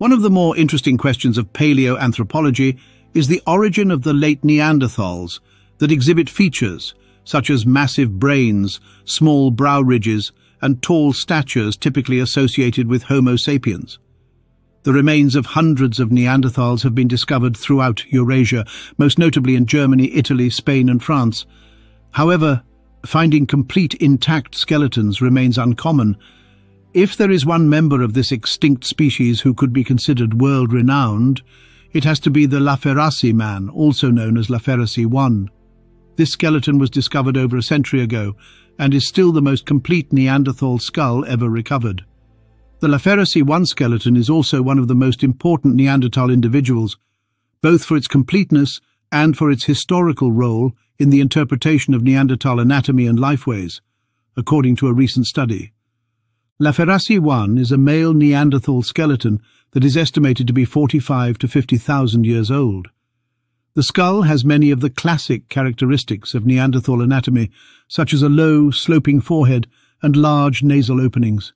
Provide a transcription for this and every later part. One of the more interesting questions of paleoanthropology is the origin of the late Neanderthals that exhibit features such as massive brains, small brow ridges, and tall statures typically associated with Homo sapiens. The remains of hundreds of Neanderthals have been discovered throughout Eurasia, most notably in Germany, Italy, Spain, and France. However, finding complete intact skeletons remains uncommon. If there is one member of this extinct species who could be considered world-renowned, it has to be the La Ferrassie man, also known as La Ferrassie 1. This skeleton was discovered over a century ago and is still the most complete Neanderthal skull ever recovered. The La Ferrassie 1 skeleton is also one of the most important Neanderthal individuals, both for its completeness and for its historical role in the interpretation of Neanderthal anatomy and lifeways, according to a recent study. La Ferrassie 1 is a male Neanderthal skeleton that is estimated to be 45 to 50,000 years old. The skull has many of the classic characteristics of Neanderthal anatomy, such as a low, sloping forehead and large nasal openings.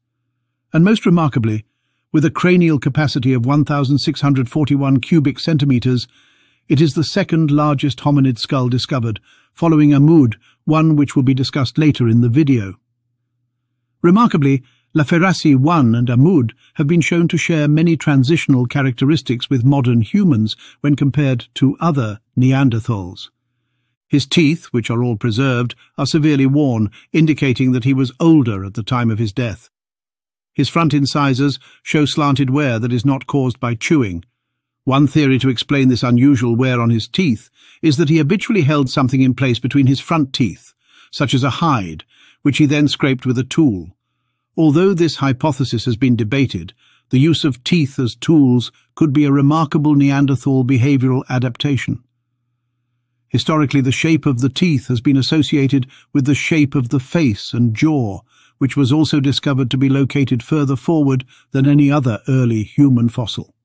And most remarkably, with a cranial capacity of 1,641 cubic centimeters, it is the second largest hominid skull discovered, following Amud 1, which will be discussed later in the video. Remarkably, La Ferrassie 1 and Amud have been shown to share many transitional characteristics with modern humans when compared to other Neanderthals. His teeth, which are all preserved, are severely worn, indicating that he was older at the time of his death. His front incisors show slanted wear that is not caused by chewing. One theory to explain this unusual wear on his teeth is that he habitually held something in place between his front teeth, such as a hide, which he then scraped with a tool. Although this hypothesis has been debated, the use of teeth as tools could be a remarkable Neanderthal behavioral adaptation. Historically, the shape of the teeth has been associated with the shape of the face and jaw, which was also discovered to be located further forward than any other early human fossil.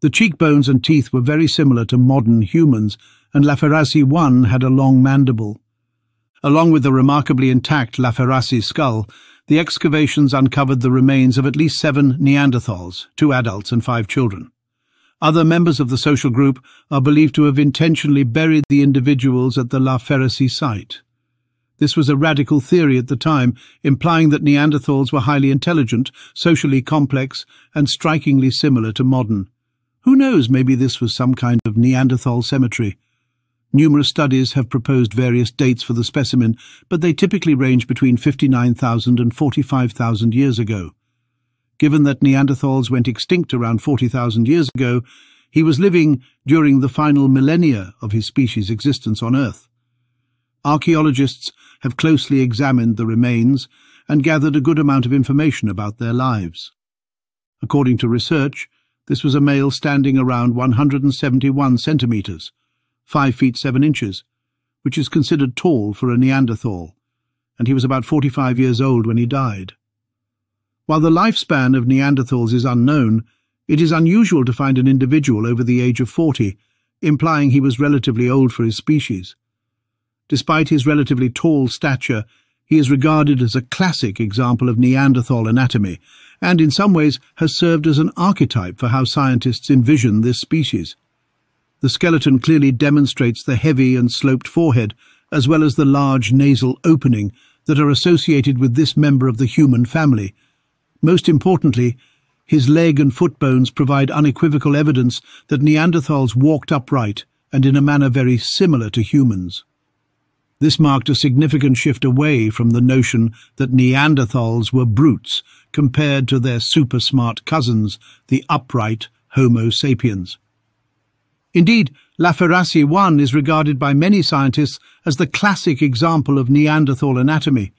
The cheekbones and teeth were very similar to modern humans, and La Ferrassie 1 had a long mandible. Along with the remarkably intact La Ferrassie skull, the excavations uncovered the remains of at least 7 Neanderthals, 2 adults and 5 children. Other members of the social group are believed to have intentionally buried the individuals at the La Ferrassie site. This was a radical theory at the time, implying that Neanderthals were highly intelligent, socially complex, and strikingly similar to modern. Who knows, maybe this was some kind of Neanderthal cemetery. Numerous studies have proposed various dates for the specimen, but they typically range between 59,000 and 45,000 years ago. Given that Neanderthals went extinct around 40,000 years ago, he was living during the final millennia of his species' existence on Earth. Archaeologists have closely examined the remains and gathered a good amount of information about their lives. According to research, this was a male standing around 171 centimeters, 5 feet 7 inches, which is considered tall for a Neanderthal, and he was about 45 years old when he died. While the lifespan of Neanderthals is unknown, it is unusual to find an individual over the age of 40, implying he was relatively old for his species. Despite his relatively tall stature, he is regarded as a classic example of Neanderthal anatomy, and in some ways has served as an archetype for how scientists envision this species. The skeleton clearly demonstrates the heavy and sloped forehead, as well as the large nasal opening that are associated with this member of the human family. Most importantly, his leg and foot bones provide unequivocal evidence that Neanderthals walked upright and in a manner very similar to humans. This marked a significant shift away from the notion that Neanderthals were brutes compared to their super-smart cousins, the upright Homo sapiens. Indeed, La Ferrassie 1 is regarded by many scientists as the classic example of Neanderthal anatomy.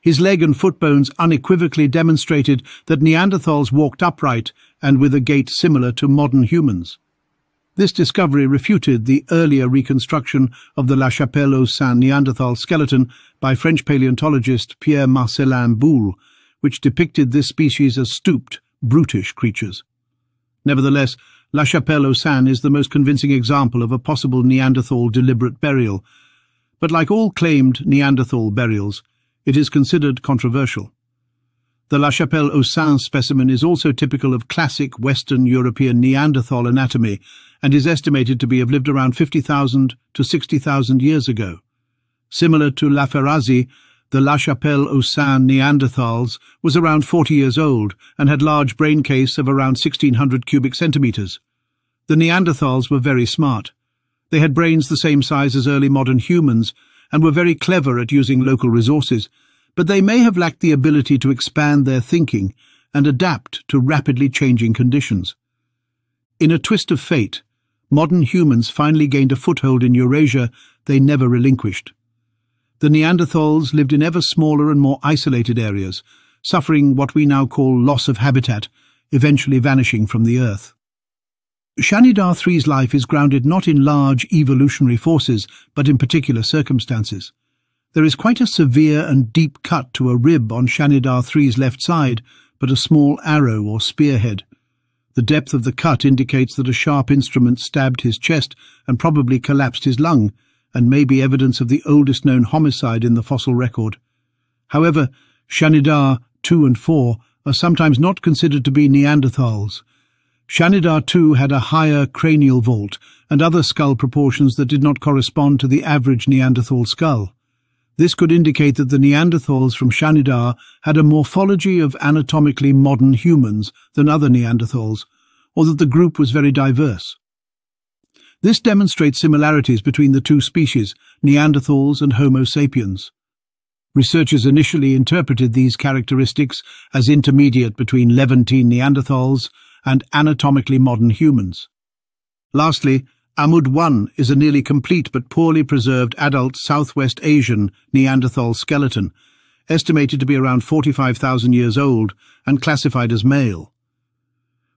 His leg and foot bones unequivocally demonstrated that Neanderthals walked upright and with a gait similar to modern humans. This discovery refuted the earlier reconstruction of the La Chapelle-aux-Saints Neanderthal skeleton by French paleontologist Pierre Marcelin Boule, which depicted this species as stooped, brutish creatures. Nevertheless, La Chapelle-aux-Saints is the most convincing example of a possible Neanderthal deliberate burial, but like all claimed Neanderthal burials, it is considered controversial. The La Chapelle-aux-Saints specimen is also typical of classic Western European Neanderthal anatomy and is estimated to be have lived around 50,000 to 60,000 years ago. Similar to La Ferrassie, the La Chapelle-aux-Saints Neanderthals was around 40 years old and had large brain case of around 1,600 cubic centimeters. The Neanderthals were very smart. They had brains the same size as early modern humans and were very clever at using local resources, but they may have lacked the ability to expand their thinking and adapt to rapidly changing conditions. In a twist of fate, modern humans finally gained a foothold in Eurasia they never relinquished. The Neanderthals lived in ever smaller and more isolated areas, suffering what we now call loss of habitat, eventually vanishing from the earth. Shanidar 3's life is grounded not in large evolutionary forces, but in particular circumstances. There is quite a severe and deep cut to a rib on Shanidar 3's left side, but a small arrow or spearhead. The depth of the cut indicates that a sharp instrument stabbed his chest and probably collapsed his lung, and may be evidence of the oldest known homicide in the fossil record. However, Shanidar 2 and 4 are sometimes not considered to be Neanderthals. Shanidar 2 had a higher cranial vault and other skull proportions that did not correspond to the average Neanderthal skull. This could indicate that the Neanderthals from Shanidar had a morphology of anatomically modern humans than other Neanderthals, or that the group was very diverse. This demonstrates similarities between the two species, Neanderthals and Homo sapiens. Researchers initially interpreted these characteristics as intermediate between Levantine Neanderthals and anatomically modern humans. Lastly, Amud 1 is a nearly complete but poorly preserved adult Southwest Asian Neanderthal skeleton, estimated to be around 45,000 years old and classified as male.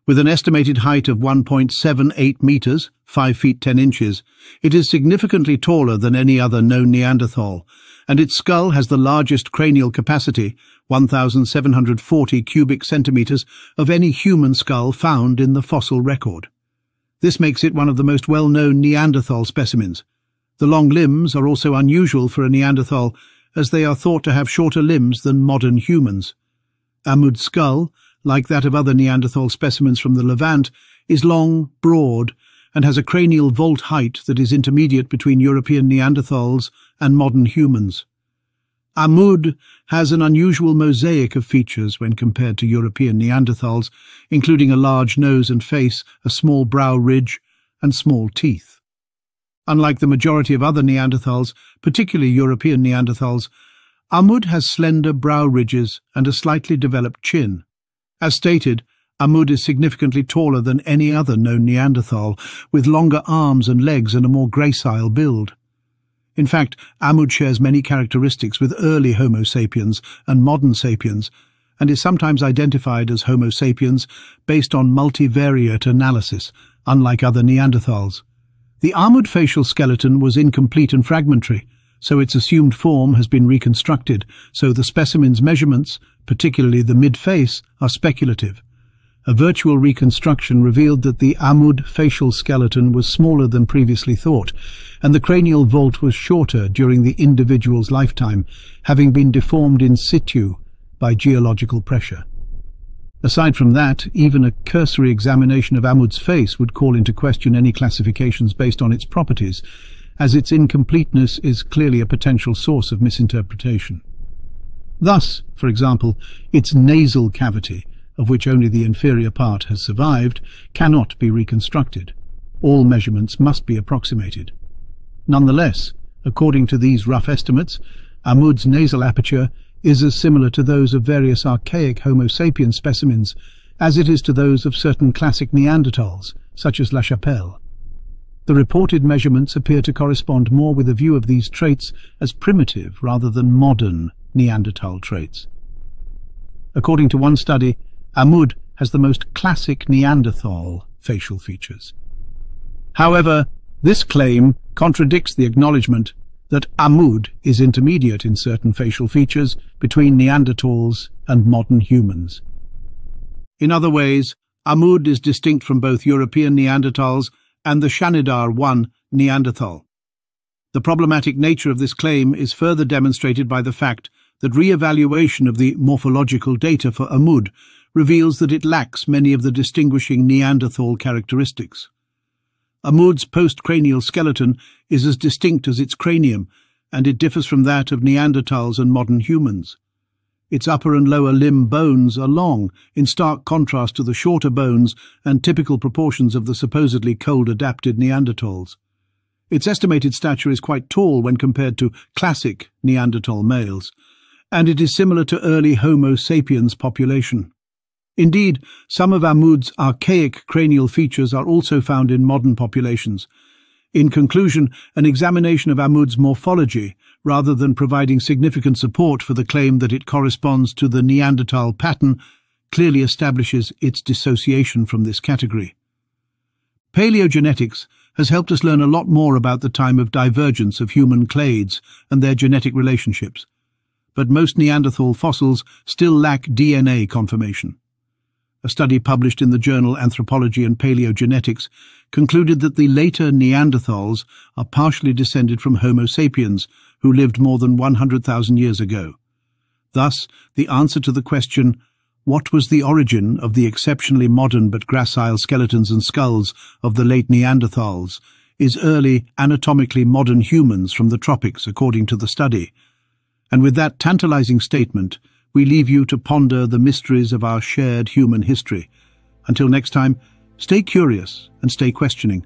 With an estimated height of 1.78 meters, 5 feet 10 inches, it is significantly taller than any other known Neanderthal, and its skull has the largest cranial capacity, 1,740 cubic centimeters, of any human skull found in the fossil record. This makes it one of the most well-known Neanderthal specimens. The long limbs are also unusual for a Neanderthal, as they are thought to have shorter limbs than modern humans. Amud's skull, like that of other Neanderthal specimens from the Levant, is long, broad, and has a cranial vault height that is intermediate between European Neanderthals and modern humans. Amud has an unusual mosaic of features when compared to European Neanderthals, including a large nose and face, a small brow ridge, and small teeth. Unlike the majority of other Neanderthals, particularly European Neanderthals, Amud has slender brow ridges and a slightly developed chin. As stated, Amud is significantly taller than any other known Neanderthal, with longer arms and legs and a more gracile build. In fact, Amud shares many characteristics with early Homo sapiens and modern sapiens, and is sometimes identified as Homo sapiens based on multivariate analysis, unlike other Neanderthals. The Amud facial skeleton was incomplete and fragmentary, so its assumed form has been reconstructed, so the specimen's measurements, particularly the mid-face, are speculative. A virtual reconstruction revealed that the Amud facial skeleton was smaller than previously thought, and the cranial vault was shorter during the individual's lifetime, having been deformed in situ by geological pressure. Aside from that, even a cursory examination of Amud's face would call into question any classifications based on its properties, as its incompleteness is clearly a potential source of misinterpretation. Thus, for example, its nasal cavity, of which only the inferior part has survived, cannot be reconstructed. All measurements must be approximated. Nonetheless, according to these rough estimates, Amud's nasal aperture is as similar to those of various archaic Homo sapiens specimens as it is to those of certain classic Neanderthals, such as La Chapelle. The reported measurements appear to correspond more with a view of these traits as primitive rather than modern Neanderthal traits. According to one study, Amud has the most classic Neanderthal facial features. However, this claim contradicts the acknowledgement that Amud is intermediate in certain facial features between Neanderthals and modern humans. In other ways, Amud is distinct from both European Neanderthals and the Shanidar 1 Neanderthal. The problematic nature of this claim is further demonstrated by the fact that re-evaluation of the morphological data for Amud reveals that it lacks many of the distinguishing Neanderthal characteristics. Amud's postcranial skeleton is as distinct as its cranium, and it differs from that of Neanderthals and modern humans. Its upper and lower limb bones are long, in stark contrast to the shorter bones and typical proportions of the supposedly cold-adapted Neanderthals. Its estimated stature is quite tall when compared to classic Neanderthal males, and it is similar to early Homo sapiens population. Indeed, some of Amud's archaic cranial features are also found in modern populations. In conclusion, an examination of Amud's morphology, rather than providing significant support for the claim that it corresponds to the Neanderthal pattern, clearly establishes its dissociation from this category. Paleogenetics has helped us learn a lot more about the time of divergence of human clades and their genetic relationships, but most Neanderthal fossils still lack DNA confirmation. A study published in the journal Anthropology and Paleogenetics concluded that the later Neanderthals are partially descended from Homo sapiens, who lived more than 100,000 years ago. Thus, the answer to the question, what was the origin of the exceptionally modern but gracile skeletons and skulls of the late Neanderthals, is early, anatomically modern humans from the tropics, according to the study. And with that tantalizing statement, we leave you to ponder the mysteries of our shared human history. Until next time, stay curious and stay questioning.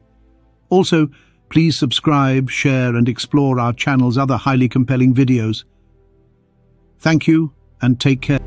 Also, please subscribe, share, and explore our channel's other highly compelling videos. Thank you, and take care.